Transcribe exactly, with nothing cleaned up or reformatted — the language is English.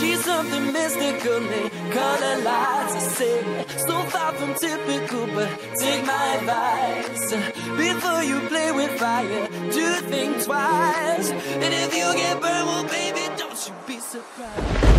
She's something mystical, me color lights. I say, so far from typical, but take my advice. Before you play with fire, do think twice. And if you get burned, well, baby, don't you be surprised.